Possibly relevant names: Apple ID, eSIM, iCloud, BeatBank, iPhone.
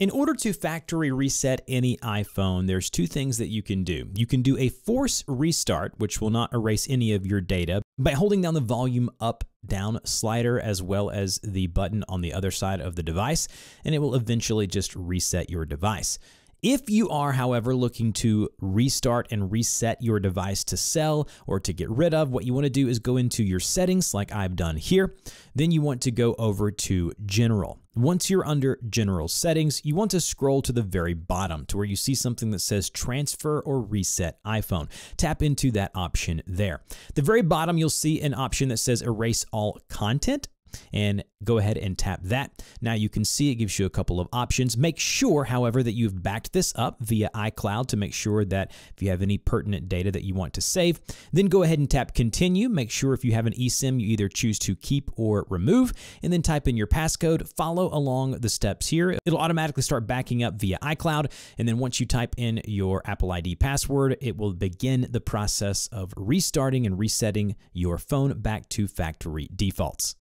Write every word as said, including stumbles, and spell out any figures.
In order to factory reset any iPhone, there's two things that you can do. You can do a force restart, which will not erase any of your data, by holding down the volume up down slider as well as the button on the other side of the device, and it will eventually just reset your device. If you are, however, looking to restart and reset your device to sell or to get rid of, what you want to do is go into your settings like I've done here. Then you want to go over to General. Once you're under General Settings, you want to scroll to the very bottom to where you see something that says Transfer or Reset iPhone. Tap into that option there. At the very bottom, you'll see an option that says Erase All Content, and go ahead and tap that. Now you can see it gives you a couple of options. Make sure, however, that you've backed this up via iCloud to make sure that if you have any pertinent data that you want to save, then go ahead and tap continue. Make sure if you have an eSIM, you either choose to keep or remove, and then type in your passcode. Follow along the steps here. It'll automatically start backing up via iCloud, and then once you type in your Apple I D password, it will begin the process of restarting and resetting your phone back to factory defaults.